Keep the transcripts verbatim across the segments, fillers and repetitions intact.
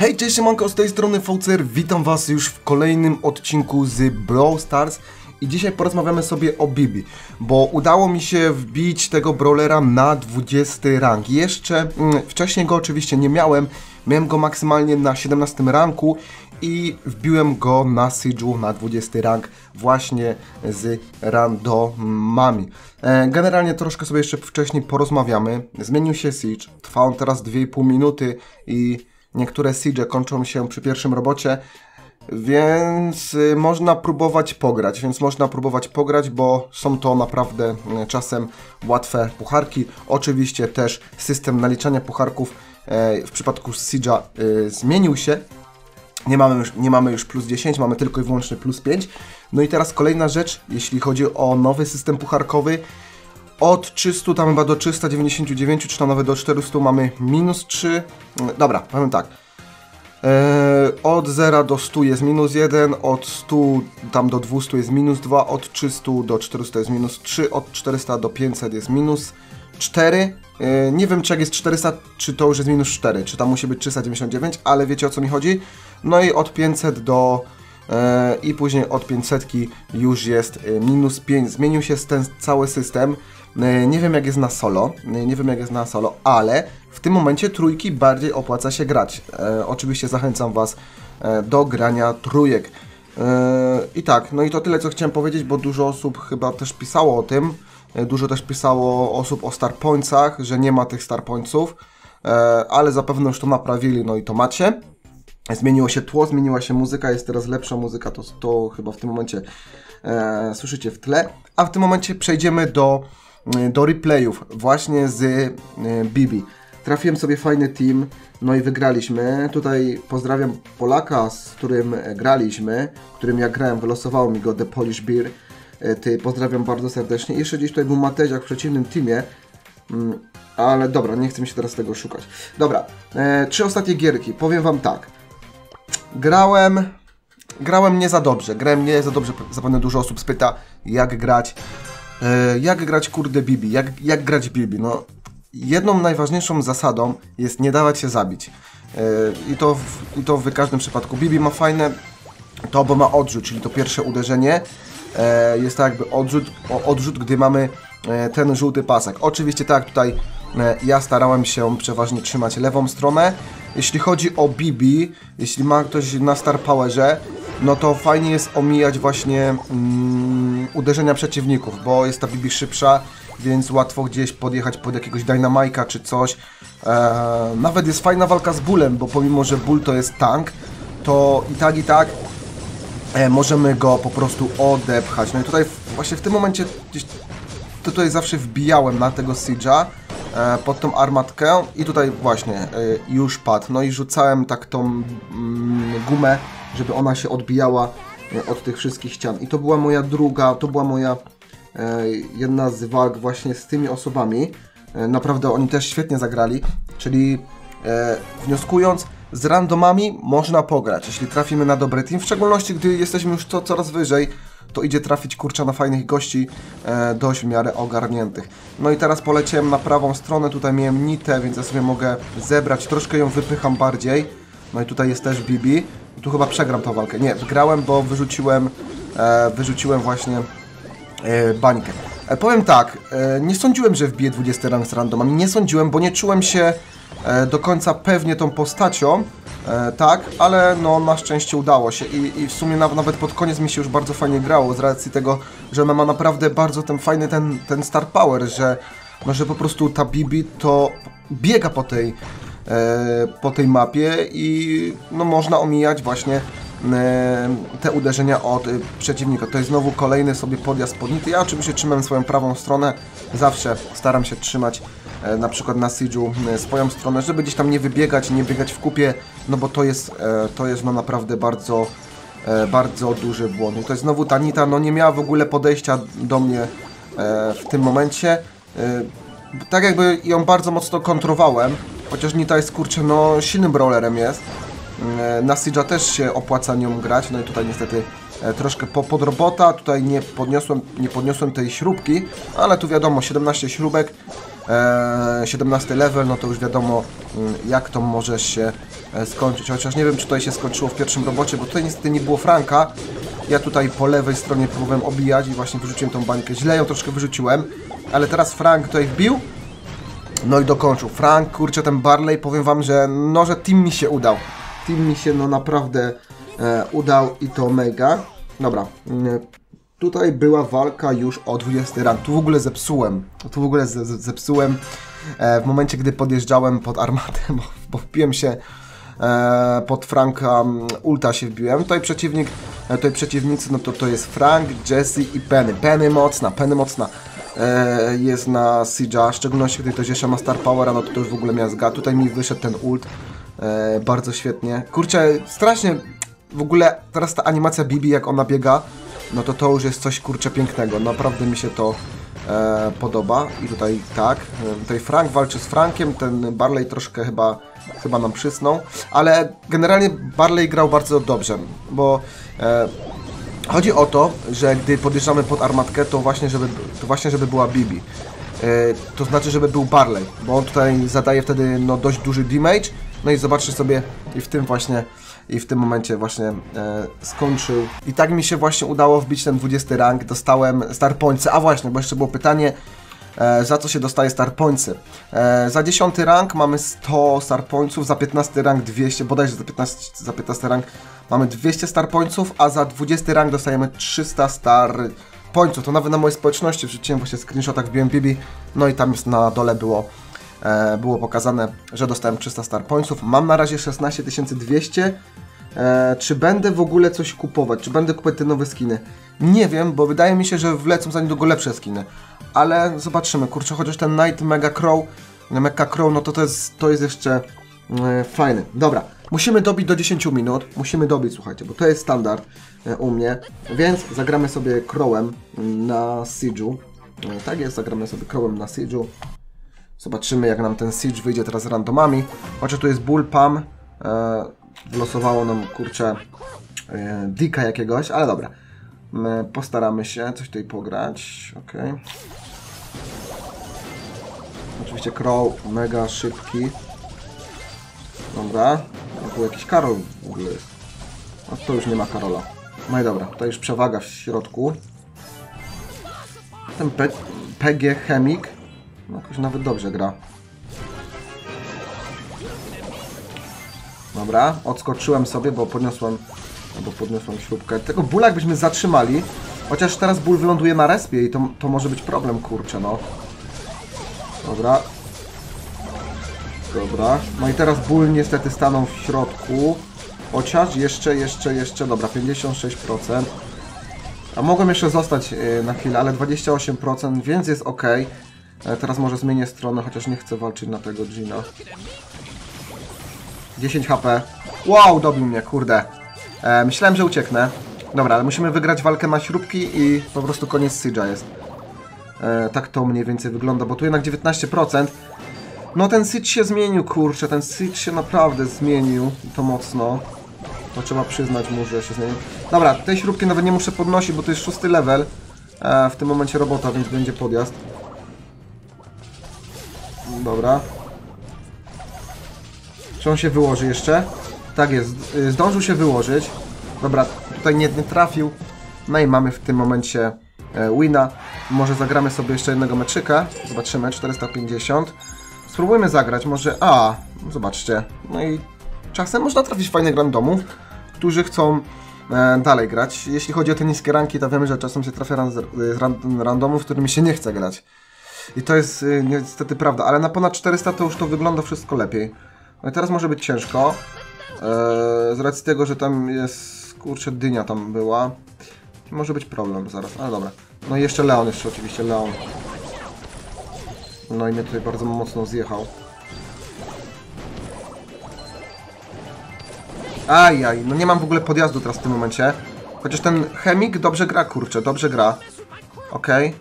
Hej, cześć, siemanko, z tej strony V C R, witam was już w kolejnym odcinku z Brawl Stars i dzisiaj porozmawiamy sobie o Bibi, bo udało mi się wbić tego brawlera na dwudziesty rank. Jeszcze mm, wcześniej go oczywiście nie miałem, miałem go maksymalnie na siedemnastym ranku i wbiłem go na Siege'u na dwudziesty rank właśnie z randomami. E, generalnie troszkę sobie jeszcze wcześniej porozmawiamy. Zmienił się Siege, trwa on teraz dwie i pół minuty i niektóre Siege kończą się przy pierwszym robocie, więc można próbować pograć, więc można próbować pograć, bo są to naprawdę czasem łatwe pucharki. Oczywiście też system naliczania pucharków w przypadku Siege'a zmienił się. Nie mamy, już, nie mamy już plus dziesięć, mamy tylko i wyłącznie plus pięć. No i teraz kolejna rzecz, jeśli chodzi o nowy system pucharkowy. Od trzystu tam chyba do trzysta dziewięćdziesiąt dziewięć, czy tam nawet do czterystu mamy minus trzy. Dobra, powiem tak. Eee, od zera do stu jest minus jeden, od stu tam do dwustu jest minus dwa, od trzystu do czterystu jest minus trzy, od czterystu do pięćset jest minus cztery. Eee, nie wiem, czy jak jest czterysta, czy to już jest minus cztery, czy tam musi być trzysta dziewięćdziesiąt dziewięć, ale wiecie, o co mi chodzi. No i od pięćset do... i później od pięćset już jest minus pięć. Zmienił się ten cały system. Nie wiem, jak jest na solo, nie wiem, jak jest na solo, ale w tym momencie trójki bardziej opłaca się grać. Oczywiście zachęcam was do grania trójek. I tak, no i to tyle, co chciałem powiedzieć, bo dużo osób chyba też pisało o tym. Dużo też pisało osób o starpońcach, że nie ma tych starpońców, ale zapewne już to naprawili, no i to macie. Zmieniło się tło, zmieniła się muzyka, jest teraz lepsza muzyka, to, to chyba w tym momencie e, słyszycie w tle. A w tym momencie przejdziemy do, do replayów właśnie z e, Bibi. Trafiłem sobie fajny team, no i wygraliśmy. Tutaj pozdrawiam Polaka, z którym graliśmy, którym ja grałem, wylosowało mi go The Polish Beer. E, ty, pozdrawiam bardzo serdecznie. Jeszcze gdzieś tutaj był Mateziak w przeciwnym teamie. Mm, ale dobra, nie chcę mi się teraz tego szukać. Dobra, e, trzy ostatnie gierki, powiem wam tak. Grałem, grałem nie za dobrze, grałem nie za dobrze, zapewne dużo osób spyta, jak grać, yy, jak grać kurde Bibi, jak, jak grać Bibi, no jedną najważniejszą zasadą jest nie dawać się zabić yy, i, to w, i to w każdym przypadku. Bibi ma fajne to, bo ma odrzut, czyli to pierwsze uderzenie yy, jest tak jakby odrzut, o, odrzut, gdy mamy yy, ten żółty pasek. Oczywiście tak, tutaj ja starałem się przeważnie trzymać lewą stronę. Jeśli chodzi o Bibi, jeśli ma ktoś na Star Powerze, no to fajnie jest omijać właśnie mm, uderzenia przeciwników, bo jest ta Bibi szybsza, więc łatwo gdzieś podjechać pod jakiegoś Dynamajka czy coś. Eee, nawet jest fajna walka z bólem, bo pomimo, że ból to jest tank, to i tak, i tak e, możemy go po prostu odepchać. No i tutaj właśnie w tym momencie gdzieś, tutaj zawsze wbijałem na tego Siege'a pod tą armatkę i tutaj właśnie już padł, no i rzucałem tak tą gumę, żeby ona się odbijała od tych wszystkich ścian i to była moja druga, to była moja jedna z walk właśnie z tymi osobami, naprawdę oni też świetnie zagrali, czyli wnioskując, z randomami można pograć, jeśli trafimy na dobry team, w szczególności gdy jesteśmy już to coraz wyżej, to idzie trafić kurczę na fajnych gości, e, dość w miarę ogarniętych. No i teraz poleciałem na prawą stronę, tutaj miałem nitę, więc ja sobie mogę zebrać, troszkę ją wypycham bardziej. No i tutaj jest też Bibi, tu chyba przegram tą walkę, nie, wygrałem, bo wyrzuciłem, e, wyrzuciłem właśnie e, bańkę. E, powiem tak, e, nie sądziłem, że wbiję dwudziesty rank z randomami, nie sądziłem, bo nie czułem się e, do końca pewnie tą postacią. E, tak, ale no na szczęście udało się i, i w sumie nawet, nawet pod koniec mi się już bardzo fajnie grało z racji tego, że ona ma naprawdę bardzo ten fajny ten, ten star power, że, no, że po prostu ta Bibi to biega po tej, e, po tej mapie i no można omijać właśnie e, te uderzenia od e, przeciwnika. To jest znowu kolejny sobie podjazd pod nity. Ja oczywiście trzymam swoją prawą stronę, zawsze staram się trzymać na przykład na Siege'u swoją stronę, żeby gdzieś tam nie wybiegać, nie biegać w kupie, no bo to jest, to jest no naprawdę bardzo, bardzo duży błąd. I to jest znowu ta nita, no nie miała w ogóle podejścia do mnie w tym momencie. Tak jakby ją bardzo mocno kontrowałem, chociaż nita jest kurczę, no silnym brawlerem jest. Na Siege'a też się opłaca nią grać, no i tutaj niestety troszkę po, pod robota, tutaj nie podniosłem, nie podniosłem tej śrubki, ale tu wiadomo, siedemnaście śrubek, siedemnasty level, no to już wiadomo, jak to może się skończyć. Chociaż nie wiem, czy tutaj się skończyło w pierwszym robocie, bo tutaj niestety nie było Franka. Ja tutaj po lewej stronie próbowałem obijać i właśnie wyrzuciłem tą bańkę. Źle ją troszkę wyrzuciłem, ale teraz Frank tutaj wbił. No i dokończył. Frank, kurczę, ten Barley, powiem wam, że no, że team mi się udał. Team mi się no naprawdę e, udał i to mega. Dobra, tutaj była walka już o dwudziesty rank. Tu w ogóle zepsułem. Tu w ogóle z, z, zepsułem e, w momencie, gdy podjeżdżałem pod armatę, bo, bo wbiłem się e, pod Franka, ulta się wbiłem. Tutaj przeciwnik, tutaj przeciwnicy, no to to jest Frank, Jesse i Penny. Penny mocna, Penny mocna. Jest na Siege'a, w szczególności gdy to Jesse ma Star Powera, no to, to już w ogóle miazga. Tutaj mi wyszedł ten ult, e, bardzo świetnie. Kurczę, strasznie w ogóle teraz ta animacja Bibi, jak ona biega, no to to już jest coś, kurczę, pięknego. Naprawdę mi się to e, podoba i tutaj tak, e, tutaj Frank walczy z Frankiem, ten Barley troszkę chyba, chyba nam przysnął, ale generalnie Barley grał bardzo dobrze, bo... E, chodzi o to, że gdy podjeżdżamy pod armatkę, to właśnie żeby, to właśnie żeby była Bibi. Yy, to znaczy, żeby był Barley, bo on tutaj zadaje wtedy no, dość duży damage. No i zobaczcie sobie, i w tym właśnie, i w tym momencie właśnie yy, skończył. I tak mi się właśnie udało wbić ten dwudziesty rank, dostałem Star Pointsy. A właśnie, bo jeszcze było pytanie, e, za co się dostaje Star Pointsy. E, za dziesiąty rank mamy sto Star Pointsów, za piętnasty rank dwieście, bodajże za piętnasty, za piętnasty rank mamy dwieście Star Pointsów, a za dwudziesty rank dostajemy trzysta Star Pointsów. To nawet na mojej społeczności wrzuciłem właśnie screenshotach, wbiłem Bibi, no i tam jest na dole było, e, było pokazane, że dostałem trzysta Star Pointsów. Mam na razie szesnaście tysięcy dwieście. E, czy będę w ogóle coś kupować? Czy będę kupować te nowe skiny? Nie wiem, bo wydaje mi się, że wlecą za niedługo lepsze skiny. Ale zobaczymy, kurczę, chociaż ten Night Mega Crow, Mega Crow, no to to jest, to jest jeszcze e, fajny. Dobra. Musimy dobić do dziesięciu minut, musimy dobić, słuchajcie, bo to jest standard u mnie, więc zagramy sobie Crowem na Siege'u. Tak jest, zagramy sobie Crowem na Siege'u. Zobaczymy, jak nam ten Siege wyjdzie teraz z randomami. Chociaż tu jest Bull Pam, wylosowało nam, kurczę, Dika jakiegoś, ale dobra. My postaramy się coś tutaj pograć, okej. Okay. Oczywiście Crow mega szybki. Dobra. Był jakiś Karol w ogóle jest. A to już nie ma Karola. No i dobra, to już przewaga w środku. Ten P PG Chemik jakoś nawet dobrze gra. Dobra, odskoczyłem sobie, bo podniosłem, bo podniosłem śrubkę. Tego Bulla jakbyśmy zatrzymali. Chociaż teraz Bull wyląduje na respie i to, to może być problem, kurczę, no. Dobra. Dobra, no i teraz Bull niestety stanął w środku. Chociaż jeszcze, jeszcze, jeszcze, dobra, pięćdziesiąt sześć procent. A mogłem jeszcze zostać na chwilę, ale dwadzieścia osiem procent, więc jest ok. Teraz może zmienię stronę, chociaż nie chcę walczyć na tego Gina. dziesięć HP. Wow, dobił mnie, kurde. E, myślałem, że ucieknę. Dobra, ale musimy wygrać walkę na śrubki i po prostu koniec Siege'a jest. E, tak to mniej więcej wygląda, bo tu jednak dziewiętnaście procent. No ten Siege się zmienił, kurczę, ten Siege się naprawdę zmienił, to mocno. To trzeba przyznać mu, że się zmienił. Dobra, tej śrubki nawet nie muszę podnosić, bo to jest szósty level. E, w tym momencie robota, więc będzie podjazd. Dobra. Czy on się wyłoży jeszcze? Tak jest, zdążył się wyłożyć. Dobra, tutaj nie, nie trafił. No i mamy w tym momencie wina. Może zagramy sobie jeszcze jednego meczyka. Zobaczymy, czterysta pięćdziesiąt. Spróbujmy zagrać, może... A, zobaczcie. No i czasem można trafić fajnych randomów, którzy chcą e, dalej grać. Jeśli chodzi o te niskie ranki, to wiemy, że czasem się trafia ran, ran, randomów, którymi się nie chce grać. I to jest y, niestety prawda, ale na ponad czterysta to już to wygląda wszystko lepiej. No i teraz może być ciężko. E, z racji tego, że tam jest... Kurczę, dynia tam była. Może być problem zaraz, ale dobra. No i jeszcze Leon, jeszcze oczywiście Leon. No i mnie tutaj bardzo mocno zjechał. Ajaj, no nie mam w ogóle podjazdu teraz w tym momencie. Chociaż ten chemik dobrze gra, kurczę, dobrze gra. Okej. Okay.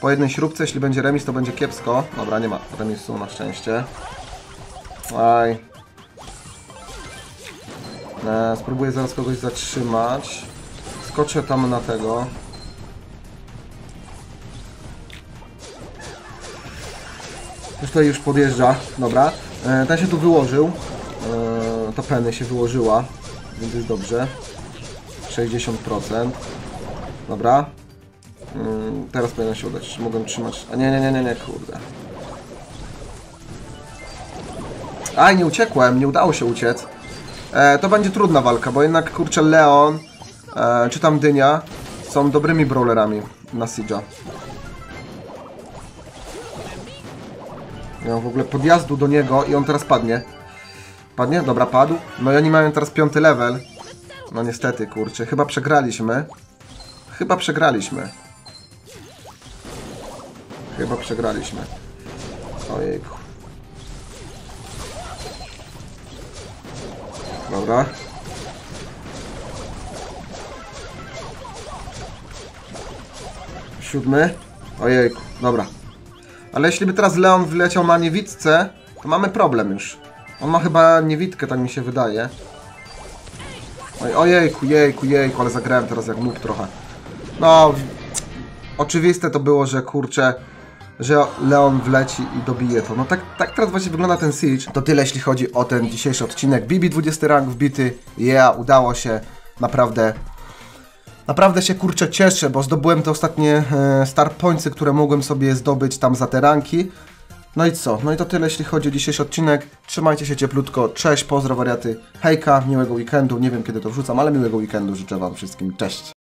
Po jednej śrubce, jeśli będzie remis, to będzie kiepsko. Dobra, nie ma remisu, na szczęście. Aj. E, spróbuję zaraz kogoś zatrzymać. Skoczę tam na tego. Już tutaj już podjeżdża, dobra. Ten się tu wyłożył. Karta Penny się wyłożyła, więc jest dobrze. sześćdziesiąt procent. Dobra. Hmm, teraz powinno się udać. Czy mogę trzymać? A nie, nie, nie, nie, nie, kurde. A, nie uciekłem, nie udało się uciec. E, to będzie trudna walka, bo jednak, kurczę, Leon e, czy tam Dynia są dobrymi brawlerami na Siege'a. Nie mam w ogóle podjazdu do niego i on teraz padnie. Padnie? Dobra, padł. No i oni mają teraz piąty level. No niestety, kurczę, chyba przegraliśmy. Chyba przegraliśmy. Chyba przegraliśmy. Ojejku. Dobra. Siódmy. Ojejku, dobra. Ale jeśli by teraz Leon wyleciał na niewidce, to mamy problem już. On ma chyba niewidkę, tak mi się wydaje. Oj, ojejku, jejku, jejku, ale zagrałem teraz jak mógł trochę. No, oczywiste to było, że kurczę, że Leon wleci i dobije to. No tak, tak teraz właśnie wygląda ten Siege. To tyle, jeśli chodzi o ten dzisiejszy odcinek. Bibi dwudziesty rank wbity. Yeah, udało się. Naprawdę, naprawdę się kurczę cieszę, bo zdobyłem te ostatnie e, star pointsy, które mogłem sobie zdobyć tam za te ranki. No i co? No i to tyle, jeśli chodzi o dzisiejszy odcinek. Trzymajcie się cieplutko. Cześć, pozdro wariaty. Hejka, miłego weekendu. Nie wiem, kiedy to wrzucam, ale miłego weekendu życzę wam wszystkim. Cześć.